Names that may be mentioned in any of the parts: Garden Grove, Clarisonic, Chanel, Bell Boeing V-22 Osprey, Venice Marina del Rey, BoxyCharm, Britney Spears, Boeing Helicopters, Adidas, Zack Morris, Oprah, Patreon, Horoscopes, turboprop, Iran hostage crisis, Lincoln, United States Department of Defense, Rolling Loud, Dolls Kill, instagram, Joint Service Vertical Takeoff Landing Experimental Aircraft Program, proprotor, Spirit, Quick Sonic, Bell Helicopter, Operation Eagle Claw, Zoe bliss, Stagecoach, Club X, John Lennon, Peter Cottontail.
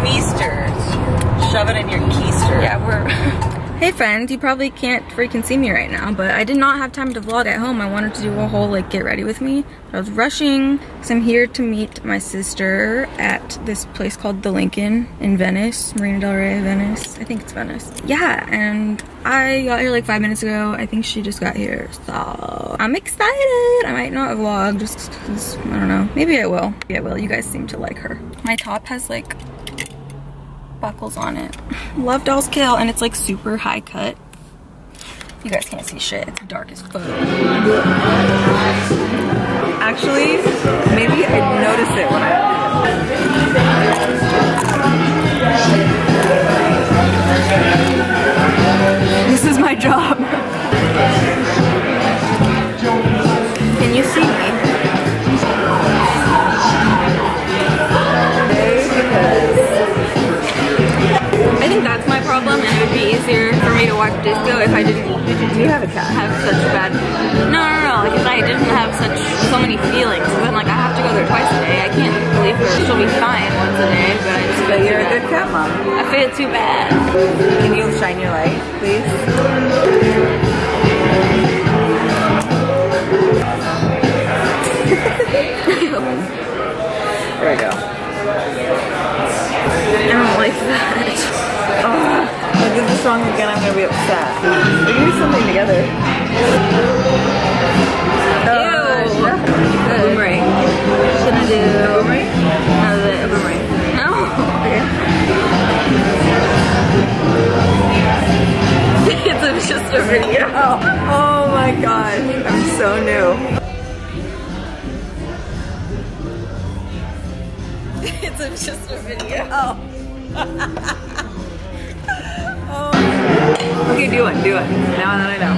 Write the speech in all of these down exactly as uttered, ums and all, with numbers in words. tweester. Shove it in your keister. Yeah, we're... Hey friends, you probably can't freaking see me right now, but I did not have time to vlog at home. I wanted to do a whole, like, get ready with me. I was rushing, because I'm here to meet my sister at this place called the Lincoln in Venice. Marina del Rey, Venice. I think it's Venice. Yeah, and I got here like five minutes ago. I think she just got here, so I'm excited. I might not vlog just because, I don't know. Maybe I will. Maybe I will. You guys seem to like her. My top has, like, buckles on it. Love Dolls Kill, and it's like super high cut. You guys can't see shit. It's dark as fuck. Actually, maybe I'd notice it when I... This is my job. Can you see me? That's my problem, and it would be easier for me to watch disco if I didn't you have, a cat. have such bad... No, no, no, like if I didn't have such so many feelings, then like I have to go there twice a day. I can't believe her. She'll be fine once a day, but I just feel You're a good cat mom. I feel too bad. Can you shine your light, please? There we go. I don't like that. Ugh, if I do this wrong again, I'm gonna be upset. We can do something together. Oh, ew. The boomerang. Should I do the boomerang? No, the boomerang. No? Okay. It's just a video. Oh my god. I'm so new. It's just a video. Oh. Okay, do it, do it. Now that I know.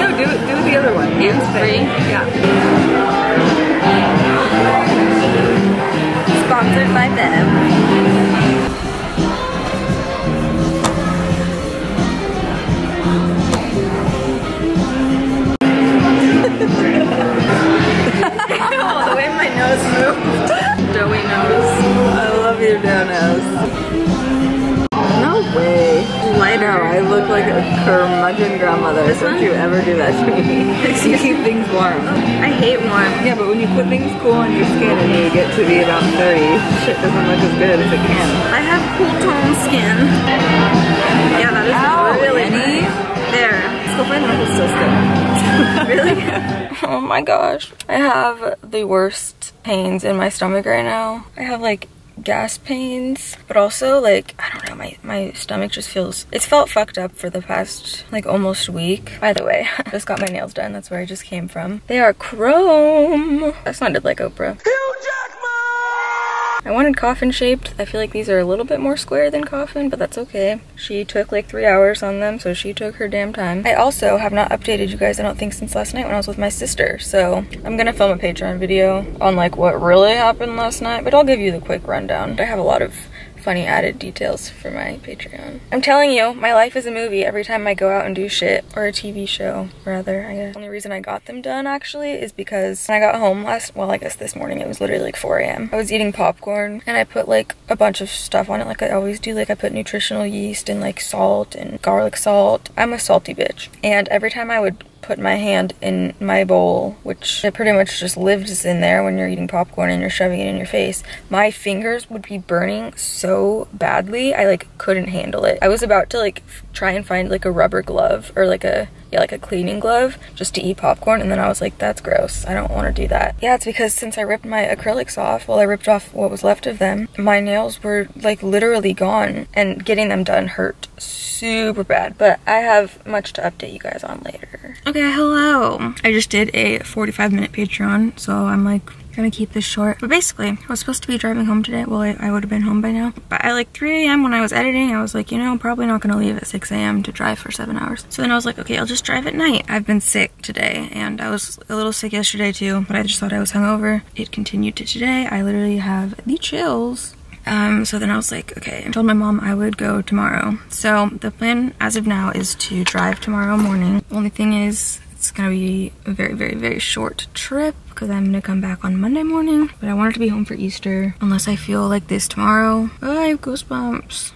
No, do it, do the other one. Hands free? Yeah. Sponsored by them. Oh, the way my nose moved. Doughy nose. I love your dough nose. No way. Lighter. No, I look like a curmudgeon grandmother. This Don't one? You ever do that to me. You keep things warm. I hate warm. Yeah, but when you put things cool on your skin and you get to be about thirty, shit doesn't look as good as it can. I have cool toned skin. Yeah, that is Ow, really neat. There. Let's go find the whole system. Really? Oh my gosh. I have the worst pains in my stomach right now. I have like gas pains, but also like I don't know, my my stomach just feels, it's felt fucked up for the past like almost week. By the way, I just got my nails done. That's where I just came from. They are chrome. That sounded like Oprah. Hugh Jackman! I wanted coffin shaped. I feel like these are a little bit more square than coffin, but that's okay. She took like three hours on them, so she took her damn time. I also have not updated you guys, I don't think, since last night when I was with my sister, so I'm gonna film a Patreon video on like what really happened last night, but I'll give you the quick rundown. I have a lot of funny added details for my Patreon. I'm telling you, my life is a movie every time I go out and do shit, or a T V show, rather, I guess. The only reason I got them done, actually, is because when I got home last, well, I guess this morning, it was literally like four A M I was eating popcorn, and I put, like, a bunch of stuff on it, like I always do. Like, I put nutritional yeast and, like, salt and garlic salt. I'm a salty bitch. And every time I would put my hand in my bowl, which it pretty much just lives in there when you're eating popcorn and you're shoving it in your face, my fingers would be burning so badly, I like couldn't handle it. I was about to like try and find like a rubber glove or like a yeah, like a cleaning glove just to eat popcorn, and then I was like, that's gross, I don't want to do that. Yeah, it's because since I ripped my acrylics off, well, I ripped off what was left of them, my nails were like literally gone, and getting them done hurt super bad, but I have much to update you guys on later. Okay, hello. I just did a forty-five minute Patreon, so I'm like gonna keep this short, but basically I was supposed to be driving home today. Well, I, I would have been home by now, but at like three A M when I was editing, I was like, you know, I'm probably not gonna leave at six A M to drive for seven hours, so then I was like, okay, I'll just drive at night. I've been sick today, and I was a little sick yesterday too, but I just thought I was hungover. It continued to today. I literally have the chills. Um, so then I was like, okay, I told my mom I would go tomorrow, so the plan as of now is to drive tomorrow morning. Only thing is, It's gonna be a very, very, very short trip because I'm gonna come back on Monday morning, but I wanted to be home for Easter unless I feel like this tomorrow. Oh, I have goosebumps.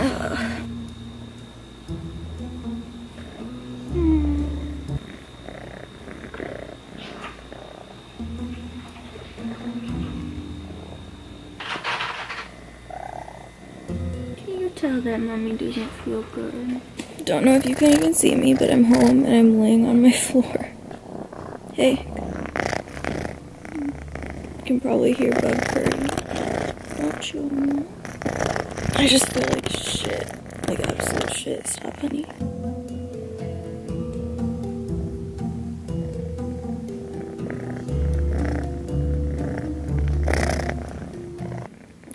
Ugh. Tell that mommy doesn't feel good. Don't know if you can even see me, but I'm home and I'm laying on my floor. Hey. You can probably hear bug purring. Don't you? I just feel like shit. Like absolute shit. Stop, honey.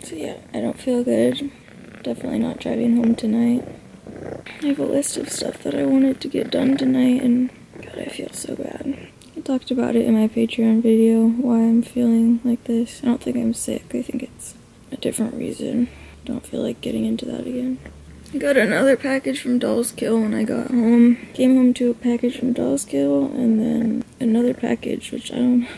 So yeah, I don't feel good. Definitely not driving home tonight. I have a list of stuff that I wanted to get done tonight, and God, I feel so bad. I talked about it in my Patreon video, why I'm feeling like this. I don't think I'm sick. I think it's a different reason. I don't feel like getting into that again. I got another package from Dolls Kill when I got home. Came home to a package from Dolls Kill, and then another package, which I don't know.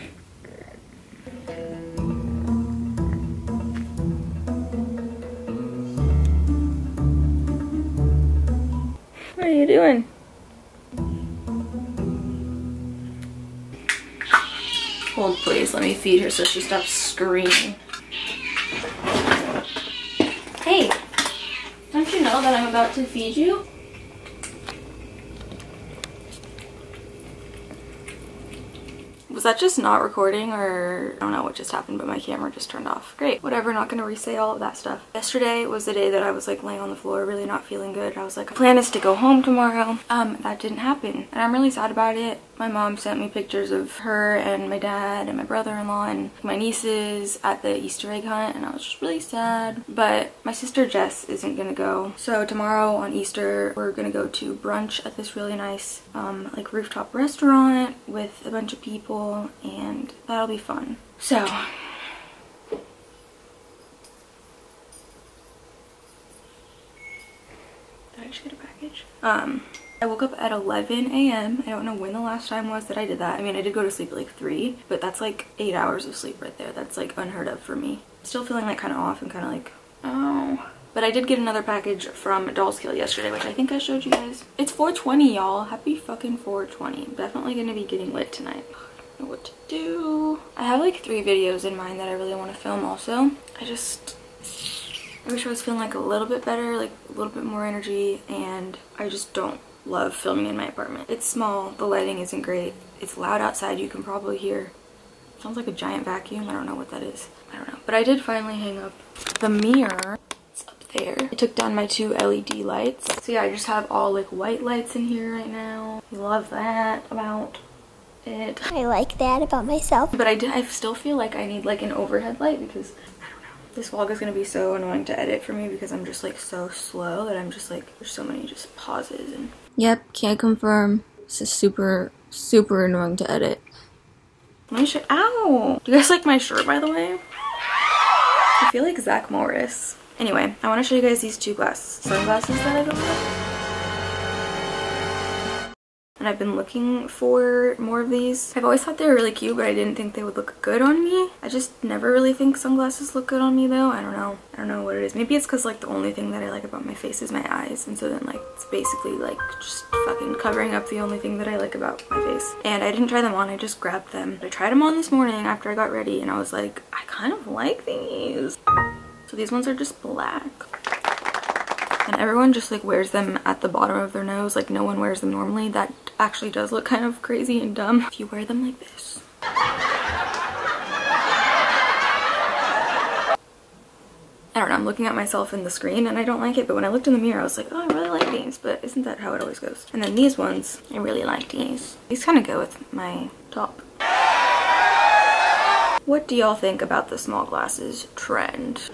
What are you doing? Hold please, let me feed her so she stops screaming. Hey, don't you know that I'm about to feed you? Was that just not recording, or I don't know what just happened, but my camera just turned off. Great, whatever, not gonna re-say all of that stuff. Yesterday was the day that I was like laying on the floor, really not feeling good. And I was like, plan is to go home tomorrow. Um, that didn't happen. And I'm really sad about it. My mom sent me pictures of her and my dad and my brother-in-law and my nieces at the Easter egg hunt, and I was just really sad. But my sister Jess isn't gonna go. So tomorrow on Easter, we're gonna go to brunch at this really nice um, like rooftop restaurant with a bunch of people, and that'll be fun. So did I just get a package? Um, I woke up at eleven A M I don't know when the last time was that I did that. I mean, I did go to sleep at like three, but that's like eight hours of sleep right there. That's like unheard of for me. Still feeling like kind of off and kind of like, oh. But I did get another package from Dolls Kill yesterday, which I think I showed you guys. It's four twenty, y'all. Happy fucking four twenty. I'm definitely gonna be getting lit tonight. Know what to do. I have like three videos in mind that I really want to film also. I just, I wish I was feeling like a little bit better, like a little bit more energy, and I just don't love filming in my apartment. It's small, the lighting isn't great, it's loud outside, you can probably hear, sounds like a giant vacuum, I don't know what that is, I don't know. But I did finally hang up the mirror. It's up there. I took down my two L E D lights. So yeah, I just have all like white lights in here right now. I love that about it. I like that about myself. But I, do, I still feel like I need like an overhead light because, I don't know. This vlog is going to be so annoying to edit for me because I'm just like so slow that I'm just like, there's so many just pauses and... Yep, can't confirm. This is super, super annoying to edit. My shirt, ow! Do you guys like my shirt, by the way? I feel like Zack Morris. Anyway, I want to show you guys these two glasses, sunglasses that I don't have. And I've been looking for more of these. I've always thought they were really cute, but I didn't think they would look good on me. I just never really think sunglasses look good on me though. I don't know. I don't know what it is. Maybe it's because like the only thing that I like about my face is my eyes, and so then like it's basically like just fucking covering up the only thing that I like about my face. And I didn't try them on, I just grabbed them. I tried them on this morning after I got ready, and I was like, I kind of like these. So these ones are just black. And everyone just like wears them at the bottom of their nose, like no one wears them normally. That actually does look kind of crazy and dumb if you wear them like this. I don't know, I'm looking at myself in the screen and I don't like it, but when I looked in the mirror I was like, oh, I really like these, but isn't that how it always goes? And then these ones, I really like these. These kind of go with my top. What do y'all think about the small glasses trend?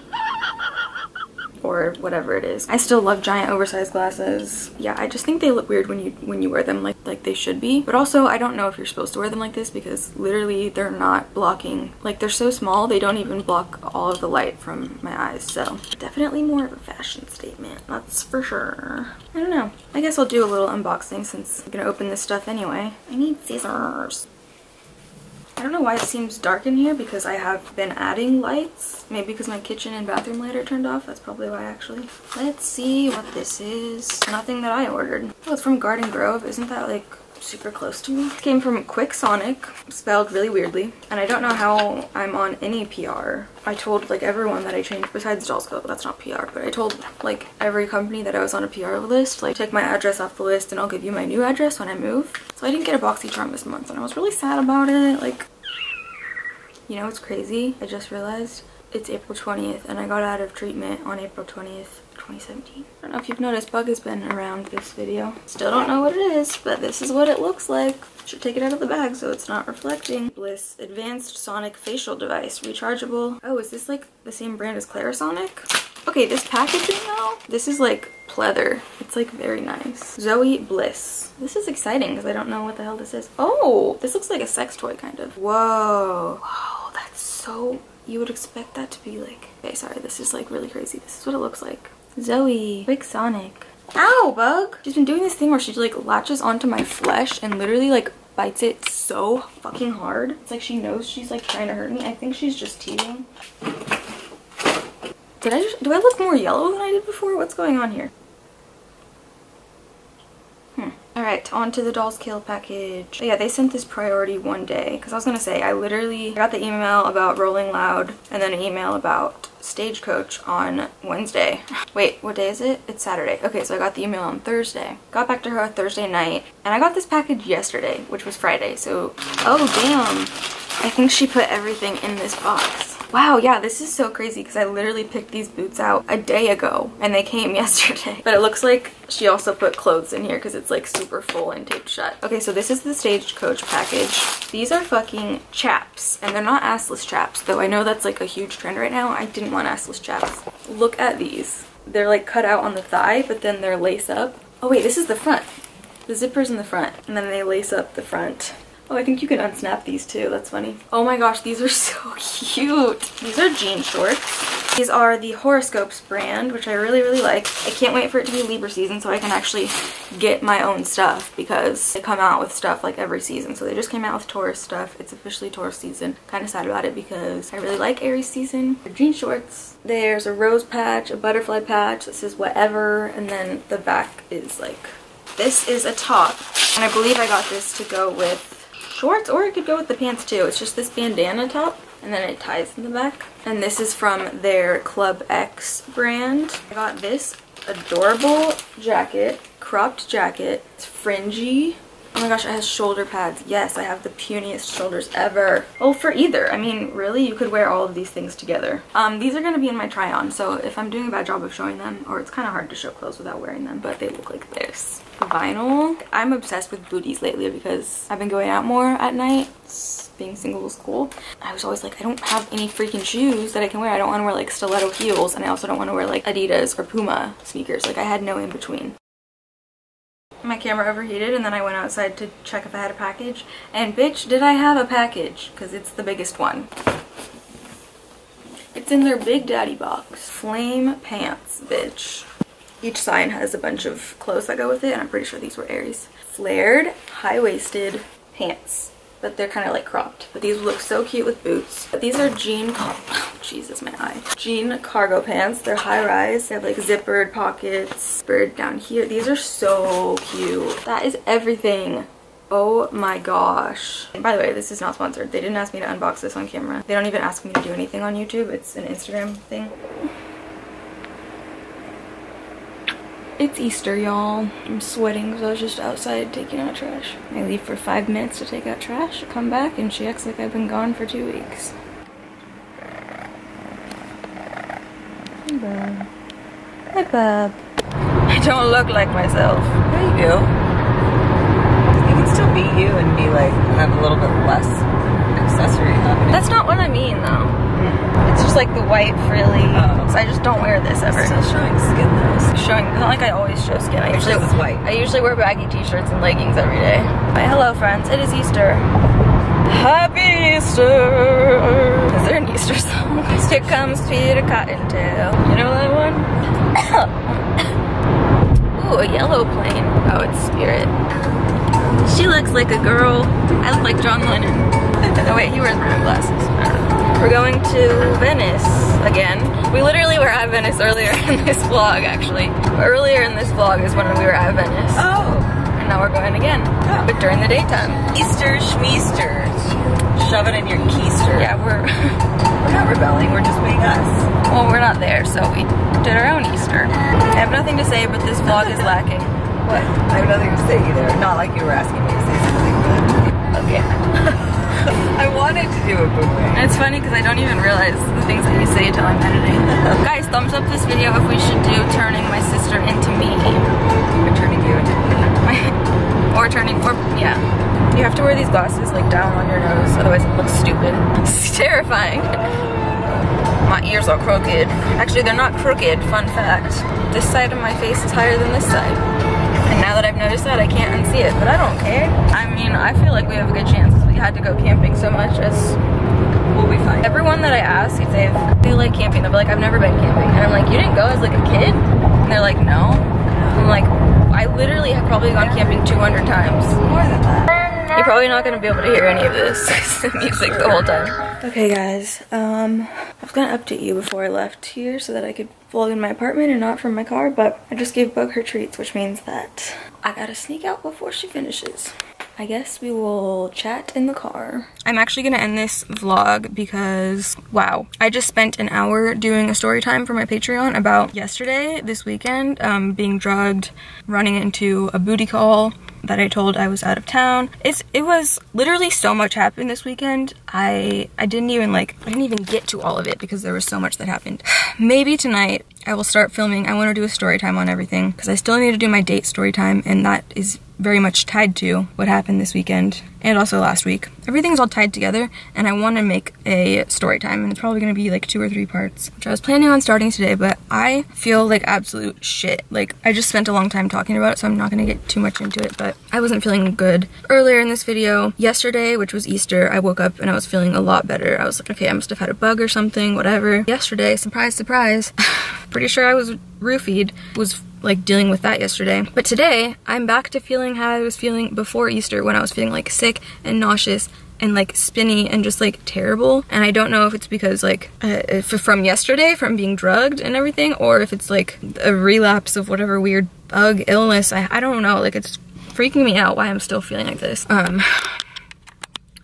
or whatever it is. I still love giant oversized glasses. Yeah, I just think they look weird when you when you wear them like like they should be. But also, I don't know if you're supposed to wear them like this because literally they're not blocking. Like, they're so small, they don't even block all of the light from my eyes. So definitely more of a fashion statement, that's for sure. I don't know. I guess I'll do a little unboxing since I'm gonna open this stuff anyway. I need scissors. I don't know why it seems dark in here because I have been adding lights. Maybe because my kitchen and bathroom light are turned off. That's probably why, actually. Let's see what this is. Nothing that I ordered. Oh, it's from Garden Grove. Isn't that like super close to me? It came from Quick Sonic, spelled really weirdly. And I don't know how I'm on any P R. I told like everyone that I changed, besides Dolls Kill, but that's not P R, but I told like every company that I was on a P R list, like, take my address off the list and I'll give you my new address when I move. So I didn't get a BoxyCharm this month and I was really sad about it. Like, you know, it's crazy. I just realized it's April twentieth and I got out of treatment on April twentieth, twenty seventeen. I don't know if you've noticed, bug has been around this video. Still don't know what it is, but this is what it looks like. Should take it out of the bag so it's not reflecting. Bliss Advanced Sonic Facial Device, rechargeable. Oh, is this like the same brand as Clarisonic? Okay, this packaging though, this is like pleather. It's like very nice. Zoe Bliss. This is exciting because I don't know what the hell this is. Oh, this looks like a sex toy kind of. Whoa. Wow, that's so, you would expect that to be like, okay, sorry, this is like really crazy. This is what it looks like. Zoe. Quick Sonic. Ow, bug! She's been doing this thing where she like latches onto my flesh and literally like bites it so fucking hard. It's like she knows she's like trying to hurt me. I think she's just teasing. Did I just, do I look more yellow than I did before? What's going on here? Hmm. Alright, on to the Dolls Kill package. But yeah, they sent this priority one day. Because I was going to say, I literally got the email about Rolling Loud and then an email about Stagecoach on Wednesday. Wait, what day is it? It's Saturday. Okay, so I got the email on Thursday. Got back to her Thursday night, and I got this package yesterday, which was Friday, so... Oh, damn. I think she put everything in this box. Wow, yeah, this is so crazy because I literally picked these boots out a day ago, and they came yesterday. But it looks like she also put clothes in here because it's like super full and taped shut. Okay, so this is the Stagecoach package. These are fucking chaps, and they're not assless chaps, though I know that's like a huge trend right now. I didn't want assless chaps. Look at these. They're like cut out on the thigh, but then they're lace up. Oh wait, this is the front. The zipper's in the front, and then they lace up the front. Oh, I think you can unsnap these too. That's funny. Oh my gosh, these are so cute. These are jean shorts. These are the Horoscopes brand, which I really, really like. I can't wait for it to be Libra season so I can actually get my own stuff because they come out with stuff like every season. So they just came out with Taurus stuff. It's officially Taurus season. Kind of sad about it because I really like Aries season. They're jean shorts. There's a rose patch, a butterfly patch. This is whatever. And then the back is like, this is a top. And I believe I got this to go with shorts, or it could go with the pants too. It's just this bandana top and then it ties in the back. And this is from their Club X brand. I got this adorable jacket, cropped jacket. It's fringy. Oh my gosh, it has shoulder pads. Yes, I have the puniest shoulders ever. Oh, for either. I mean, really, you could wear all of these things together. Um, these are going to be in my try-on, so if I'm doing a bad job of showing them, or it's kind of hard to show clothes without wearing them, but they look like this. Vinyl. I'm obsessed with booties lately because I've been going out more at night. Being single was cool. I was always like, I don't have any freaking shoes that I can wear. I don't want to wear like stiletto heels, and I also don't want to wear like Adidas or Puma sneakers. Like, I had no in-between. My camera overheated and then I went outside to check if I had a package, and bitch did I have a package, because it's the biggest one. It's in their Big Daddy box. Flame pants, bitch. Each sign has a bunch of clothes that go with it, and I'm pretty sure these were Aries. Flared, high-waisted pants, but they're kind of like cropped. But these look so cute with boots. But these are jean, oh, Jesus, my eye. Jean cargo pants. They're high rise. They have like zippered pockets, zippered down here. These are so cute. That is everything. Oh my gosh. And by the way, this is not sponsored. They didn't ask me to unbox this on camera. They don't even ask me to do anything on YouTube. It's an Instagram thing. It's Easter, y'all. I'm sweating because I was just outside taking out trash. I leave for five minutes to take out trash, come back, and she acts like I've been gone for two weeks. Hey, bub. Hey, bub. I don't look like myself. There you go. You can still be you and be like, have a little bit less accessory happening. That's not what I mean, though. It's just just like the white frilly. Oh. So I just don't wear this ever. Still showing skin though. Showing, not like I always show skin. I usually this is white. I usually wear baggy t-shirts and leggings every day. But hello friends, it is Easter. Happy Easter! Is there an Easter song? Here comes Peter Cottontail. You know that one? Ooh, a yellow plane. Oh, it's Spirit. She looks like a girl. I look like John Lennon. Oh wait, he wears brown glasses. We're going to Venice again. We literally were at Venice earlier in this vlog, actually. Earlier in this vlog is when we were at Venice. Oh! And now we're going again, oh. But during the daytime. Easter schmeester. Shove it in your keister. Yeah, we're we're not rebelling, we're just being us. Well, we're not there, so we did our own Easter. I have nothing to say, but this vlog is lacking. What? I have nothing to say either. Not like you were asking me to say something. Okay. I wanted to do a boomerang. And it's funny because I don't even realize the things that you say until I'm editing. Guys, thumbs up this video if we should do turning my sister into me. Or turning you into me. Or turning, or, yeah. You have to wear these glasses like down on your nose, otherwise it looks stupid. It's terrifying. My ears are crooked. Actually, they're not crooked, fun fact. This side of my face is higher than this side. And now that I've noticed that, I can't unsee it, but I don't care. I mean, I feel like we have a good chance. We had to go camping so much as we'll be fine. Everyone that I ask if they've, they like camping, they'll be like, I've never been camping. And I'm like, you didn't go as like a kid? And they're like, no. I'm like, I literally have probably gone camping two hundred times. More than that. You're probably not gonna be able to hear any of this music the whole time. Okay guys, um, I was gonna update you before I left here so that I could vlog in my apartment and not from my car, but I just gave Bug her treats, which means that I gotta sneak out before she finishes. I guess we will chat in the car. I'm actually gonna end this vlog because, wow. I just spent an hour doing a story time for my Patreon about yesterday, this weekend, um, being drugged, running into a booty call that I told I was out of town. It's, it was literally so much happened this weekend. I, I didn't even like, I didn't even get to all of it because there was so much that happened. Maybe tonight I will start filming. I wanna do a story time on everything because I still need to do my date story time, and that is very much tied to what happened this weekend and also last week. Everything's all tied together, and I want to make a story time, and it's probably going to be like two or three parts, which I was planning on starting today, but I feel like absolute shit. Like, I just spent a long time talking about it, so I'm not going to get too much into it, but I wasn't feeling good earlier in this video. Yesterday, which was Easter, I woke up and I was feeling a lot better. I was like, okay, I must have had a bug or something, whatever. Yesterday, surprise, surprise, pretty sure I was roofied, was like dealing with that yesterday. But today, I'm back to feeling how I was feeling before Easter, when I was feeling like sick and nauseous and like spinny and just like terrible. And I don't know if it's because like uh, if from yesterday, from being drugged and everything, or if it's like a relapse of whatever weird bug illness. I, I don't know, like it's freaking me out why I'm still feeling like this. Um,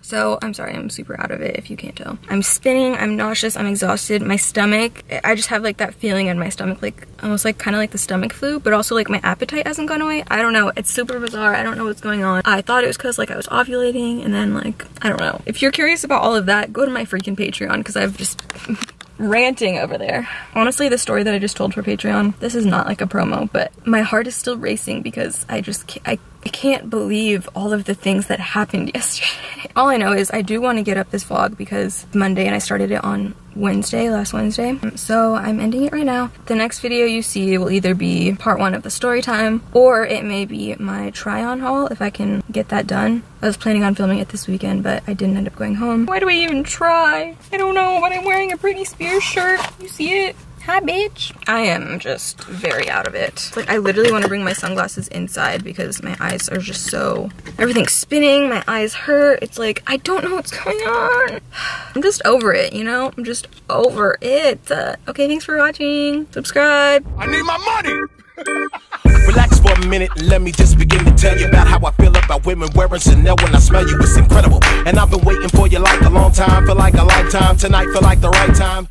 So I'm sorry, I'm super out of it if you can't tell. I'm spinning, I'm nauseous, I'm exhausted, my stomach, I just have like that feeling in my stomach, like almost like kind of like the stomach flu, but also like my appetite hasn't gone away. I don't know, it's super bizarre, I don't know what's going on. I thought it was cause like I was ovulating, and then like, I don't know. If you're curious about all of that, go to my freaking Patreon, cause I've just ranting over there. Honestly, the story that I just told for Patreon, this is not like a promo, but my heart is still racing because I just, can't, I I can't believe all of the things that happened yesterday. All I know is I do want to get up this vlog because Monday, and I started it on Wednesday, last Wednesday. So I'm ending it right now. The next video you see will either be part one of the story time, or it may be my try on haul if I can get that done. I was planning on filming it this weekend, but I didn't end up going home. Why do I even try? I don't know, but I'm wearing a Britney Spears shirt. You see it? Hi, bitch. I am just very out of it. Like, I literally want to bring my sunglasses inside because my eyes are just so... Everything's spinning, my eyes hurt. It's like, I don't know what's going on. I'm just over it, you know? I'm just over it. Uh, okay, thanks for watching. Subscribe. I need my money! Relax for a minute, let me just begin to tell you about how I feel about women wearing Chanel. When I smell you, it's incredible. And I've been waiting for you like a long time, for like a lifetime. Tonight, feel like the right time.